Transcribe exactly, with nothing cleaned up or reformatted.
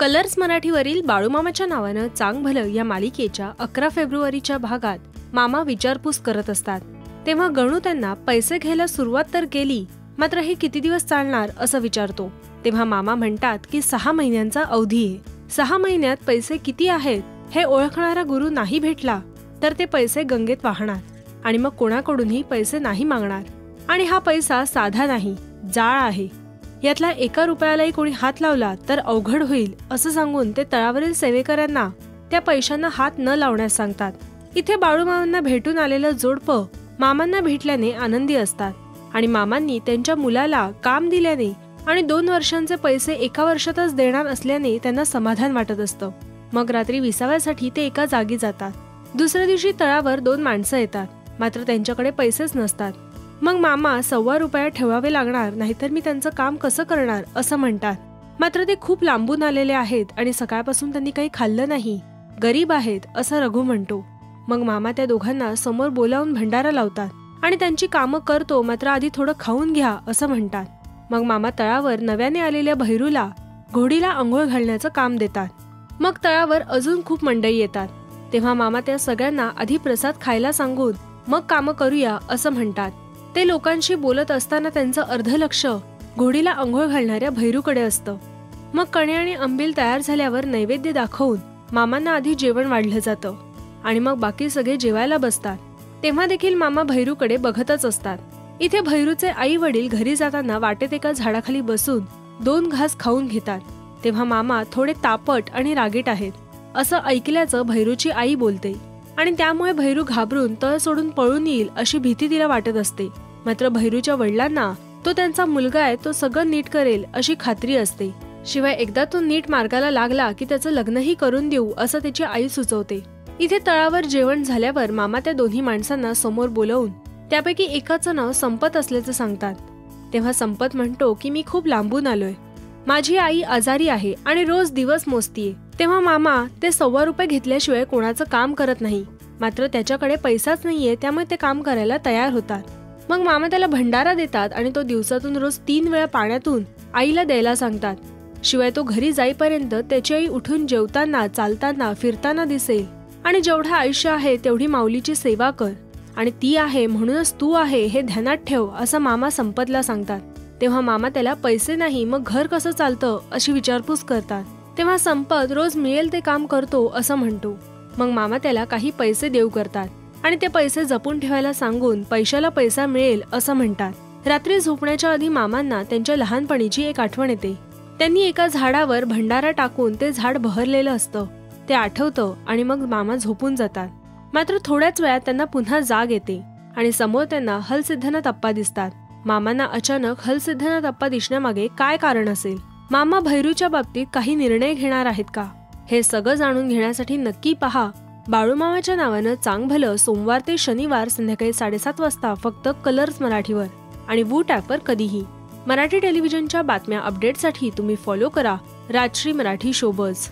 Colours मराठीवरील बाळूमामाच्या नावानं चांगभलं या मालिकेच्या अकरा फेब्रुवारीच्या भागात मामा विचारपूस करत असतात तेव्हा गणू त्यांना पैसे घ्यायला सुरुवात तर केली, मात्र हे किती दिवस चालणार असं विचारतो तेव्हा मामा म्हणतात की सहा महिन्यांचा अवधी आहे। सहा महिन्यात पैसे किती आहेत हे ओळखणारा गुरु नाही भेटला तर ते पैसे गंगेत वाहणार आणि मग कोणाकडूनही पैसे नाही मागणार आणि हा पैसा साधा नाही, जाळ आहे। यातला एका रुपयालाही कोणी हात लावला तर अवघड होईल असं सांगून ते तळावरील सेवेकऱ्यांना त्या पैशांना हात न लावण्यास सांगतात। इथे बाळूमामांना भेटून आलेलं जोडपं मामांना भेटल्याने आनंदी असतात आणि मामांनी त्यांच्या मुलाला काम दिल्याने आणि दोन वर्षांचे पैसे एका वर्षातच देणार असल्याने त्यांना समाधान वाटत असतं। मग रात्री विसाव्यासाठी ते एका जागी जातात। दुसऱ्या दिवशी तळावर दोन माणसं येतात मात्र त्यांच्याकडे पैसेच नसतात। मग मामा सव्वा रुपया ठेवावे लागणार नाहीतर मी त्यांचं काम कसं करणार असं म्हणतात, मात्र ते खूप लांबून आलेले आहेत आणि सकाळपासून त्यांनी काही खाल्लं नाही, गरीब आहेत असं रघु म्हणतो। मग मामा त्या दोघांना समोर बोलावून भंडारा लावतात आणि त्यांची कामं करतो, मात्र आधी थोडं खाऊन घ्या असं म्हणतात। मग मामा तळावर नव्याने आलेल्या भैरूला घोडीला आंघोळ घालण्याचं काम देतात। मग तळावर अजून खूप मंडई येतात तेव्हा मामा त्या सगळ्यांना आधी प्रसाद खायला सांगून मग कामं करूया असं म्हणतात। ते लोकांशी बोलत असताना त्यांचं अर्ध लक्ष घोडीला आंघोळ घालणाऱ्या भैरूकडे असतं। मग कणे आणि अंबील तयार झाल्यावर नैवेद्य दाखवून मामांना आधी जेवण वाढलं जातं आणि मग बाकी सगळे जेवायला बसतात तेव्हा देखील मामा भैरूकडे बघतच असतात। इथे भैरूचे आई वडील घरी जाताना वाटेत एका झाडाखाली बसून दोन घास खाऊन घेतात तेव्हा मामा थोडे तापट आणि रागीट आहेत असं ऐकल्याचं भैरूची आई बोलते आणि त्यामुळे भैरू घाबरून तळ सोडून पळून येईल अशी भीती तिला वाटत असते, मात्र भैरूच्या वडिलांना तो त्यांचा मुलगा आहे, तो सगळं नीट करेल अशी खात्री असते। शिवाय एकदा तो नीट मार्गाला लागला की त्याचं लग्नही करून देऊ असं त्याची आई सुचवते। इथे तळावर जेवण झाल्यावर मामा त्या दोन्ही माणसांना समोर बोलवून त्यापैकी एकाचं नाव संपत असल्याचं सांगतात तेव्हा संपत म्हणतो की मी खूप लांबून आलोय, माझी आई आजारी आहे आणि रोज दिवस मोजतीये। तेव्हा मामा ते सव्वा रुपये घेतल्याशिवाय कोणाचं काम करत नाही, मात्र त्याच्याकडे पैसाच नाहीये त्यामुळे ते काम करायला तयार होतात। मग मामा त्याला भंडारा देतात आणि तो दिवसातून रोज तीन वेळा पाण्यातून आईला द्यायला सांगतात। शिवाय तो घरी जाईपर्यंत त्याची आई उठून जेवताना, चालताना, फिरताना दिसेल आणि जेवढं आयुष्य आहे तेवढी माऊलीची सेवा कर आणि ती आहे म्हणूनच तू आहे हे ध्यानात ठेव असं मामा संपतला सांगतात। तेव्हा मामा त्याला पैसे नाही मग घर कसं चालतं अशी विचारपूस करतात तेव्हा संपत रोज मिळेल ते काम करतो असं म्हणतो। मग मामा त्याला काही पैसे देऊ करतात आणि ते पैसे जपून ठेवायला सांगून पैशाला पैसा मिळेल असं म्हणतात। रात्री झोपण्याच्या आधी मामांना त्यांच्या लहानपणीची एक आठवण येते। त्यांनी एका झाडावर भंडारा टाकून ते झाड बहरलेलं असतं ते आठवतं आणि मग मामा झोपून जातात, मात्र थोड्याच वेळात त्यांना पुन्हा जाग येते आणि समोर त्यांना हलसिद्धनाथ अप्पा दिसतात। मामांना अचानक हलसिद्धनाथ अप्पा दिसण्यामागे काय कारण असेल, मामा भैरूच्या बाबतीत काही निर्णय घेणार आहेत का, हे सगळं जाणून घेण्यासाठी नक्की पहा बाळूमामाच्या नावानं चांगभलं सोमवार ते शनिवार संध्याकाळी साडेसात वाजता फक्त कलर्स मराठीवर आणि वूट ॲपवर कधीही। मराठी टेलिव्हिजनच्या बातम्या अपडेटसाठी तुम्ही फॉलो करा राजश्री मराठी शोबज।